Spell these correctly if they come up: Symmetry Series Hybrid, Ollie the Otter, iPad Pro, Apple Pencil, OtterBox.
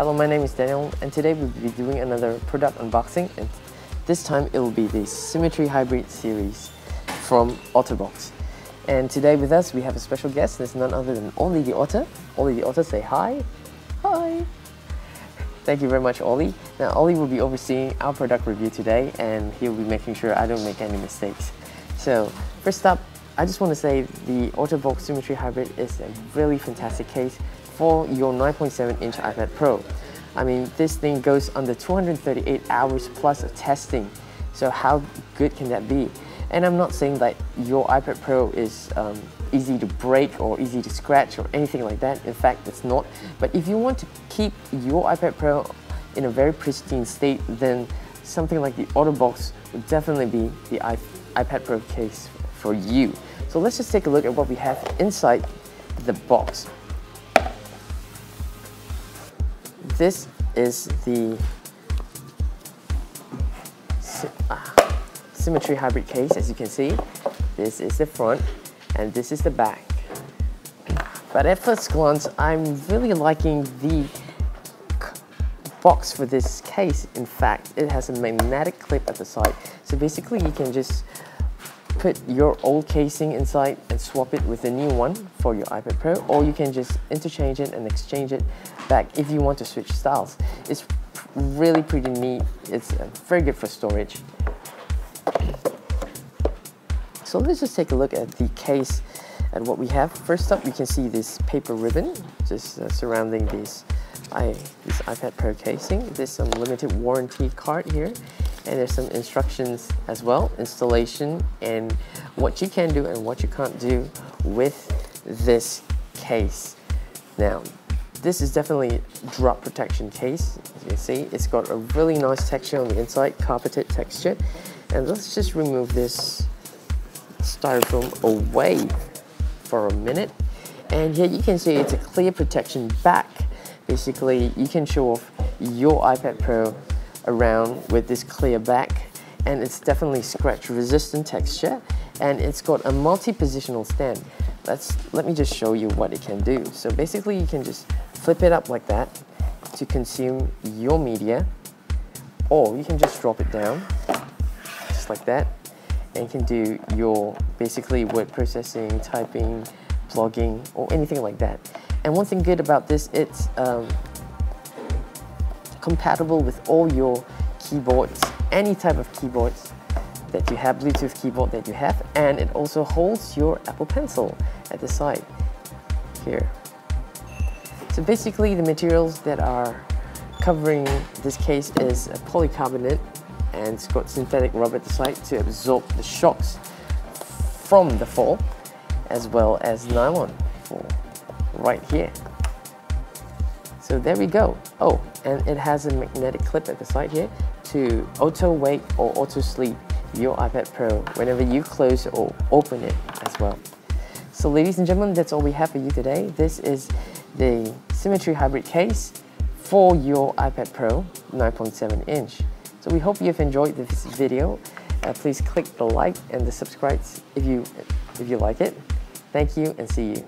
Hello, my name is Daniel and today we'll be doing another product unboxing, and this time it will be the Symmetry Hybrid series from OtterBox. And today with us we have a special guest, and it's none other than Ollie the Otter. Ollie the Otter, say hi. Hi. Thank you very much, Ollie. Now Ollie will be overseeing our product review today and he'll be making sure I don't make any mistakes. So first up, I just want to say the OtterBox Symmetry Hybrid is a really fantastic case for your 9.7-inch iPad Pro. I mean, this thing goes under 238 hours plus of testing, so how good can that be? And I'm not saying that your iPad Pro is easy to break or easy to scratch or anything like that. In fact, it's not. But if you want to keep your iPad Pro in a very pristine state, then something like the OtterBox would definitely be the iPad Pro case for you. So let's just take a look at what we have inside the box. This is the Symmetry Hybrid case, as you can see. This is the front and this is the back. But at first glance, I'm really liking the box for this case. In fact, it has a magnetic clip at the side. So basically you can just put your old casing inside and swap it with a new one for your iPad Pro, or you can just interchange it and exchange it back if you want to switch styles. It's really pretty neat. It's very good for storage. So let's just take a look at the case and what we have. First up, you can see this paper ribbon just surrounding this iPad Pro casing. There's some limited warranty card here, and there's some instructions as well, installation and what you can do and what you can't do with this case. Now, this is definitely a drop protection case. As you can see, it's got a really nice texture on the inside, carpeted texture. And let's just remove this styrofoam away for a minute. And here you can see it's a clear protection back. Basically, you can show off your iPad Pro around with this clear back, and it's definitely scratch resistant texture, and it's got a multi-positional stand. Let me just show you what it can do. So basically you can just flip it up like that to consume your media, or you can just drop it down just like that and you can do your basically word processing, typing, blogging, or anything like that. And one thing good about this, it's compatible with all your keyboards, any type of keyboards that you have, Bluetooth keyboard that you have, and it also holds your Apple Pencil at the side here. So basically the materials that are covering this case is a polycarbonate, and it's got synthetic rubber at the side to absorb the shocks from the fall, as well as nylon for right here. So there we go. Oh, and it has a magnetic clip at the side here to auto wake or auto sleep your iPad Pro whenever you close or open it as well. So ladies and gentlemen, that's all we have for you today. This is the Symmetry Hybrid case for your iPad Pro 9.7 inch. So we hope you've enjoyed this video. Please click the like and the subscribe if you like it. Thank you and see you.